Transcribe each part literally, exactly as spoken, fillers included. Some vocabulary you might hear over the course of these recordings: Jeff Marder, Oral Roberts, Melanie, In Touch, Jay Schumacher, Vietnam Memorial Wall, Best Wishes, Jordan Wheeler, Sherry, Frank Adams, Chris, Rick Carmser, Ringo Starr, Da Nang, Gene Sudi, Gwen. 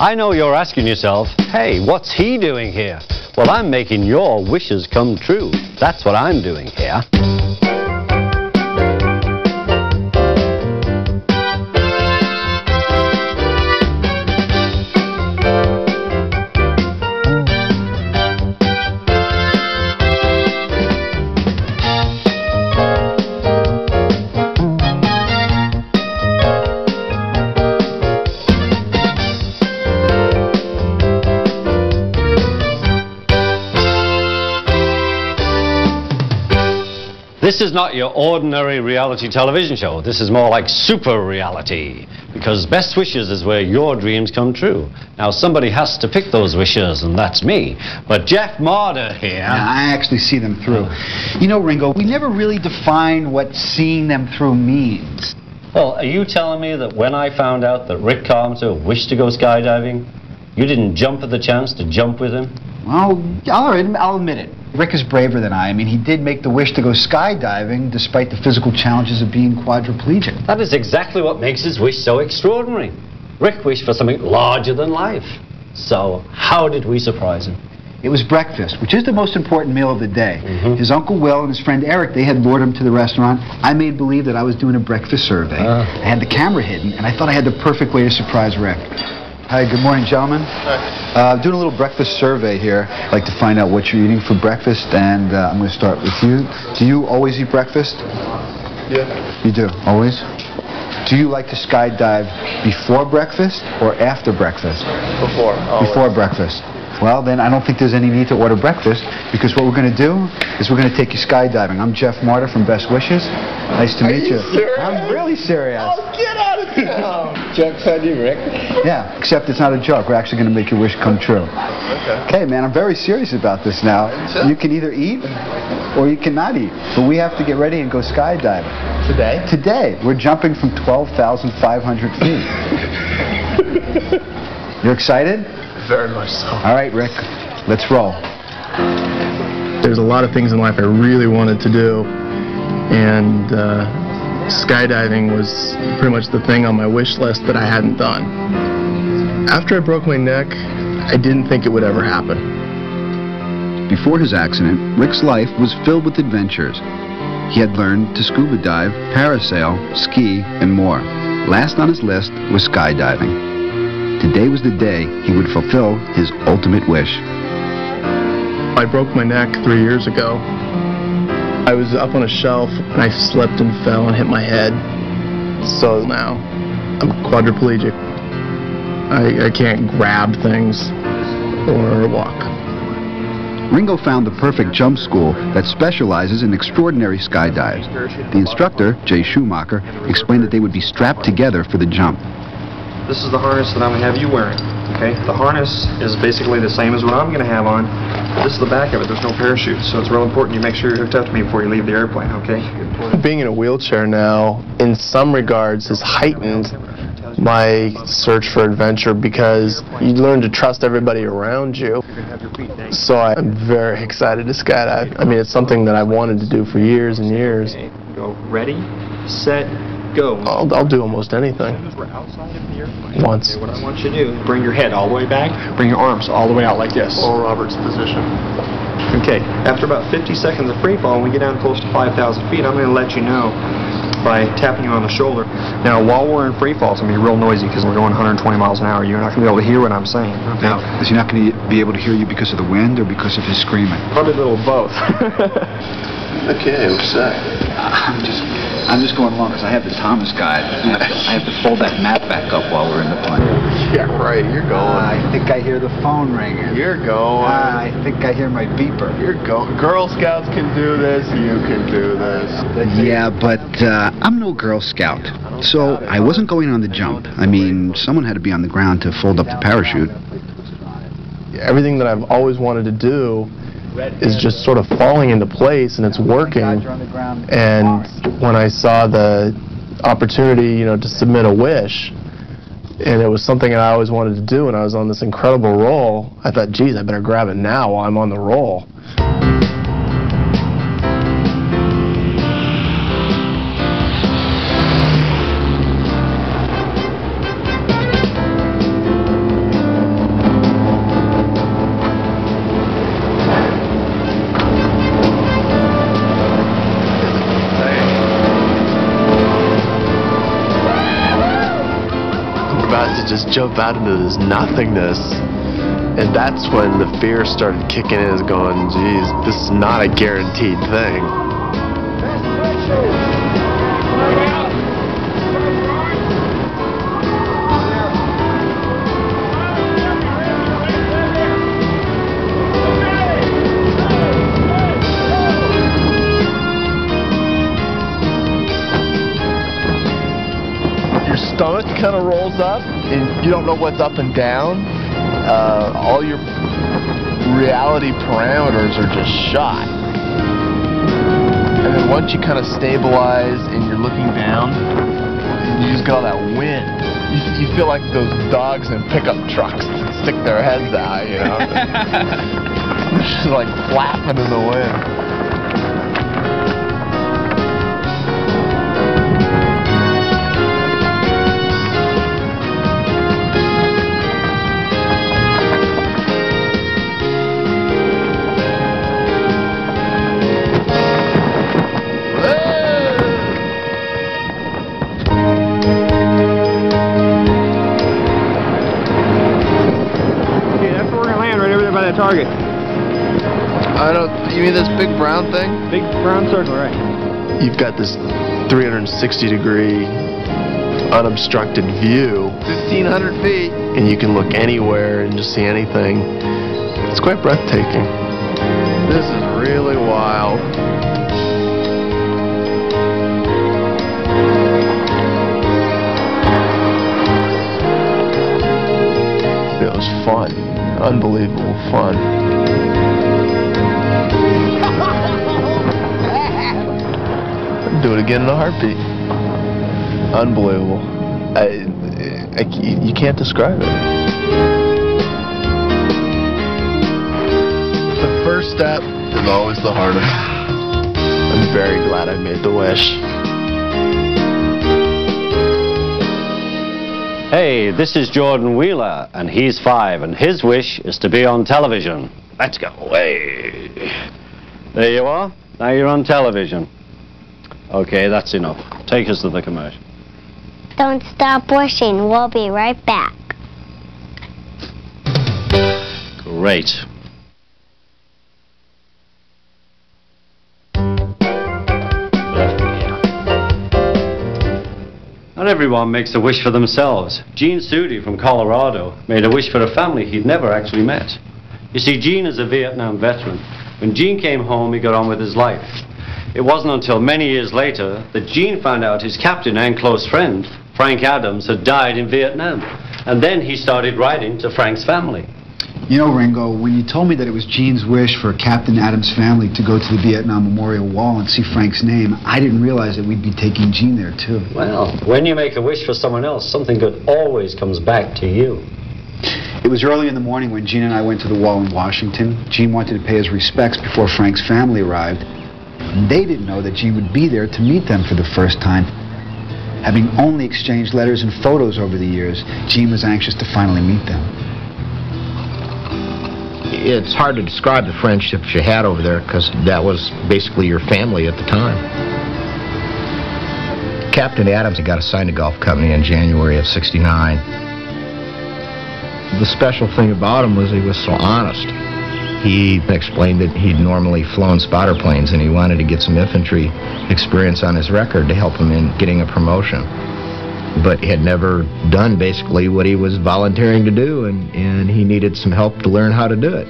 I know you're asking yourself, hey, what's he doing here? Well, I'm making your wishes come true. That's what I'm doing here. This is not your ordinary reality television show. This is more like super reality, because Best Wishes is where your dreams come true. Now, somebody has to pick those wishes, and that's me. But Jeff Marder here... Now, I actually see them through. You know, Ringo, we never really define what seeing them through means. Well, are you telling me that when I found out that Rick Carmser wished to go skydiving, you didn't jump at the chance to jump with him? Well, I'll admit, I'll admit it. Rick is braver than I. I mean, he did make the wish to go skydiving despite the physical challenges of being quadriplegic. That is exactly what makes his wish so extraordinary. Rick wished for something larger than life. So, how did we surprise him? It was breakfast, which is the most important meal of the day. Mm-hmm. His Uncle Will and his friend Eric, they had lured him to the restaurant. I made believe that I was doing a breakfast survey. Uh. I had the camera hidden, and I thought I had the perfect way to surprise Rick. Hi, good morning, gentlemen. Uh, doing a little breakfast survey here. I'd like to find out what you're eating for breakfast, and uh, I'm going to start with you. Do you always eat breakfast? Yeah. You do? Always? Do you like to skydive before breakfast or after breakfast? Before. Always. Before breakfast. Well, then I don't think there's any need to order breakfast, because what we're going to do is we're going to take you skydiving. I'm Jeff Marder from Best Wishes. Nice to Are meet you. you. Serious? I'm really serious. Oh, get out of here. Oh, joke's on you, Rick. Yeah, except it's not a joke. We're actually going to make your wish come true. Okay. Okay, man, I'm very serious about this now. You can either eat or you cannot eat, but we have to get ready and go skydiving. Today? Today. We're jumping from twelve thousand five hundred feet. You're excited? Very much so. All right, Rick, let's roll. There's a lot of things in life I really wanted to do, and uh, skydiving was pretty much the thing on my wish list that I hadn't done. After I broke my neck, I didn't think it would ever happen. Before his accident, Rick's life was filled with adventures. He had learned to scuba dive, parasail, ski, and more. Last on his list was skydiving. Today was the day he would fulfill his ultimate wish. I broke my neck three years ago. I was up on a shelf and I slipped and fell and hit my head. So now I'm quadriplegic. I, I can't grab things or walk. Ringo found the perfect jump school that specializes in extraordinary skydives. The instructor, Jay Schumacher, explained that they would be strapped together for the jump. This is the harness that I'm going to have you wearing, okay? The harness is basically the same as what I'm going to have on. This is the back of it. There's no parachute, so it's real important you make sure you're hooked up to me before you leave the airplane, okay? Being in a wheelchair now, in some regards, has heightened my search for adventure, because you learn to trust everybody around you. So I'm very excited to skydive. I mean, it's something that I wanted to do for years and years. Go. Ready, set, go. I'll, I'll do almost anything. Once. What I want you to do, bring your head all the way back, bring your arms all the way out like this. Oral Roberts position. Okay, after about fifty seconds of free fall, when we get down close to five thousand feet, I'm going to let you know by tapping you on the shoulder. Now, while we're in free fall, it's going to be real noisy because we're going one hundred twenty miles an hour. You're not going to be able to hear what I'm saying. Okay? Now, is he not going to be able to hear you because of the wind or because of his screaming? Probably a little of both. Okay, what's that? I'm just... I'm just going along because I have the Thomas guide. I have, to, I have to fold that map back up while we're in the plane. Yeah, right. You're going. Uh, I think I hear the phone ringing. You're going. Uh, I think I hear my beeper. You're going. Girl Scouts can do this. You can do this. Yeah, but uh, I'm no Girl Scout, so I wasn't going on the jump. I mean, someone had to be on the ground to fold up the parachute. Everything that I've always wanted to do is just sort of falling into place, and it's working. And when I saw the opportunity, you know, to submit a wish, and it was something that I always wanted to do, and I was on this incredible roll, I thought, geez, I better grab it now while I'm on the roll. about to just jump out into this nothingness. And that's when the fear started kicking in, is going, geez, this is not a guaranteed thing. Your stomach kind of rolls up, and you don't know what's up and down. Uh, all your reality parameters are just shot. And then once you kind of stabilize and you're looking down, you just got all that wind. You, you feel like those dogs in pickup trucks that stick their heads out, you know? They're just like flapping in the wind. Target. I don't. You mean this big brown thing? Big brown circle, right? You've got this three hundred sixty degree unobstructed view, fifteen hundred feet, and you can look anywhere and just see anything. It's quite breathtaking. This is really wild. It was fun. Unbelievable fun. Do it again in a heartbeat. Unbelievable. I, I, you can't describe it. The first step is always the hardest. I'm very glad I made the wish. Hey, this is Jordan Wheeler, and he's five, and his wish is to be on television. Let's go. Hey. There you are. Now you're on television. Okay, that's enough. Take us to the commercial. Don't stop wishing. We'll be right back. Great. Not everyone makes a wish for themselves. Gene Sudi from Colorado made a wish for a family he'd never actually met. You see, Gene is a Vietnam veteran. When Gene came home, he got on with his life. It wasn't until many years later that Gene found out his captain and close friend, Frank Adams, had died in Vietnam. And then he started writing to Frank's family. You know, Ringo, when you told me that it was Gene's wish for Captain Adams' family to go to the Vietnam Memorial Wall and see Frank's name, I didn't realize that we'd be taking Gene there, too. Well, when you make a wish for someone else, something good always comes back to you. It was early in the morning when Gene and I went to the wall in Washington. Gene wanted to pay his respects before Frank's family arrived. They didn't know that Gene would be there to meet them for the first time. Having only exchanged letters and photos over the years, Gene was anxious to finally meet them. It's hard to describe the friendships you had over there, because that was basically your family at the time. Captain Adams got assigned to Gulf Company in January of sixty-nine. The special thing about him was he was so honest. He explained that he'd normally flown spotter planes and he wanted to get some infantry experience on his record to help him in getting a promotion, but had never done basically what he was volunteering to do, and, and he needed some help to learn how to do it.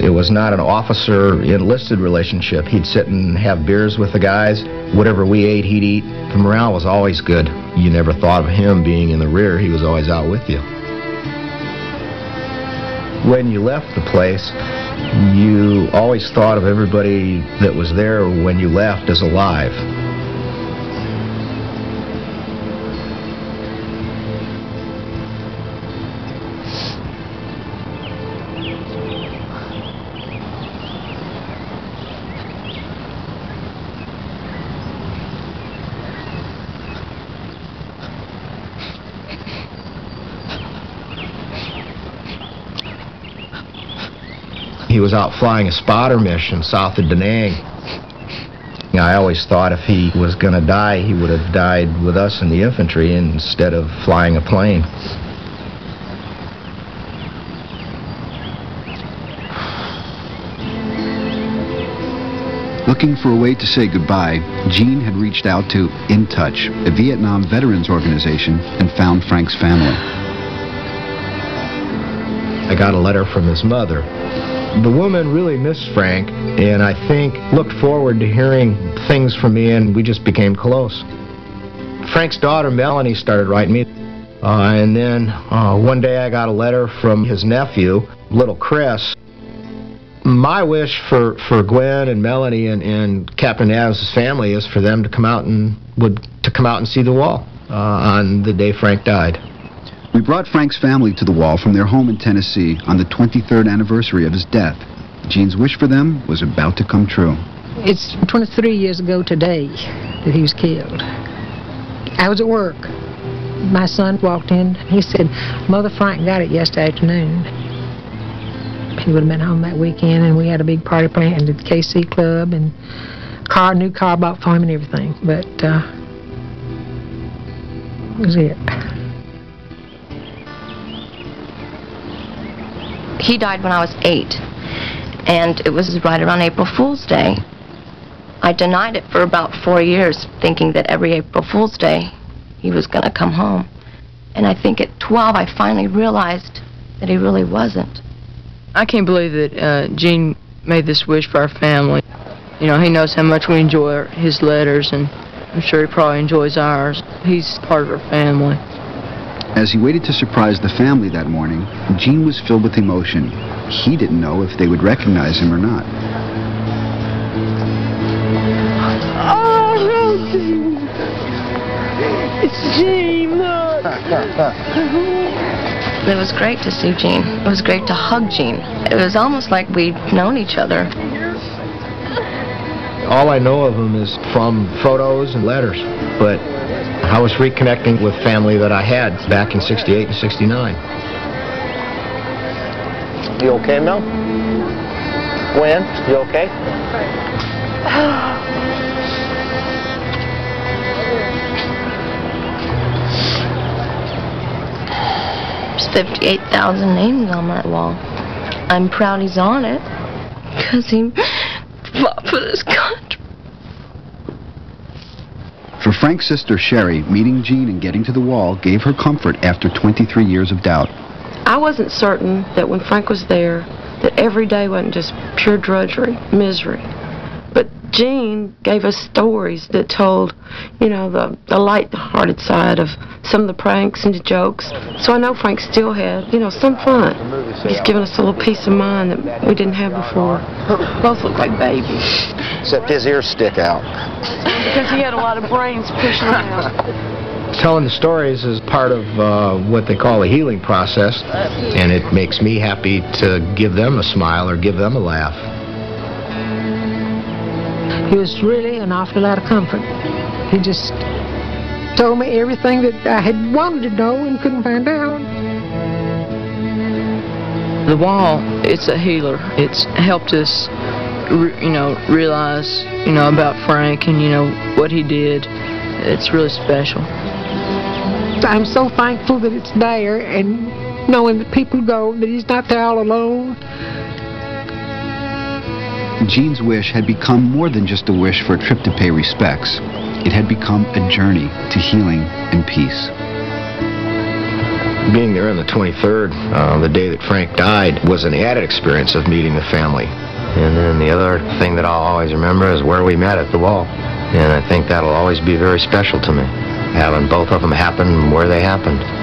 It was not an officer-enlisted relationship. He'd sit and have beers with the guys. Whatever we ate, he'd eat. The morale was always good. You never thought of him being in the rear. He was always out with you. When you left the place, you always thought of everybody that was there when you left as alive. He was out flying a spotter mission south of Da Nang. You know, I always thought if he was going to die, he would have died with us in the infantry instead of flying a plane. Looking for a way to say goodbye, Gene had reached out to In Touch, a Vietnam veterans organization, and found Frank's family. I got a letter from his mother. The woman really missed Frank, and I think looked forward to hearing things from me, and we just became close. Frank's daughter, Melanie, started writing me. Uh, and then uh, one day I got a letter from his nephew, little Chris. My wish for, for Gwen and Melanie and, and Captain Adams' family is for them to come out and, would, to come out and see the wall uh, on the day Frank died. We brought Frank's family to the wall from their home in Tennessee on the twenty-third anniversary of his death. Gene's wish for them was about to come true. It's twenty-three years ago today that he was killed. I was at work. My son walked in. He said, "Mother, Frank got it yesterday afternoon." He would have been home that weekend, and we had a big party planned at the K C Club, and car, new car bought for him and everything. But uh, that was it. He died when I was eight, and it was right around April Fool's Day. I denied it for about four years, thinking that every April Fool's Day he was going to come home. And I think at twelve I finally realized that he really wasn't. I can't believe that uh, Gene made this wish for our family. You know, he knows how much we enjoy his letters, and I'm sure he probably enjoys ours. He's part of our family. As he waited to surprise the family that morning, Gene was filled with emotion. He didn't know if they would recognize him or not. Oh, Gene. It's Gene, look. It was great to see Gene. It was great to hug Gene. It was almost like we'd known each other. All I know of him is from photos and letters, but I was reconnecting with family that I had back in sixty-eight and sixty-nine. You okay, Mel? Gwen, you okay? There's fifty-eight thousand names on that wall. I'm proud he's on it, because he fought for this country. For Frank's sister, Sherry, meeting Gene and getting to the wall gave her comfort after twenty-three years of doubt. I wasn't certain that when Frank was there, that every day wasn't just pure drudgery, misery. But Gene gave us stories that told, you know, the, the light-hearted side of some of the pranks and the jokes. So I know Frank still had, you know, some fun. He's given us a little peace of mind that we didn't have before. Both look like babies. Except his ears stick out. Because he had a lot of brains pushing around. Telling the stories is part of uh, what they call a healing process, and it makes me happy to give them a smile or give them a laugh. He was really an awful lot of comfort. He just told me everything that I had wanted to know and couldn't find out. The wall, it's a healer. It's helped us you know, realize, you know, about Frank and, you know, what he did. It's really special. I'm so thankful that it's there, and knowing that people go, that he's not there all alone. Gene's wish had become more than just a wish for a trip to pay respects. It had become a journey to healing and peace. Being there on the twenty-third, uh, the day that Frank died, was an added experience of meeting the family. And then the other thing that I'll always remember is where we met at the wall. And I think that'll always be very special to me, having both of them happen where they happened.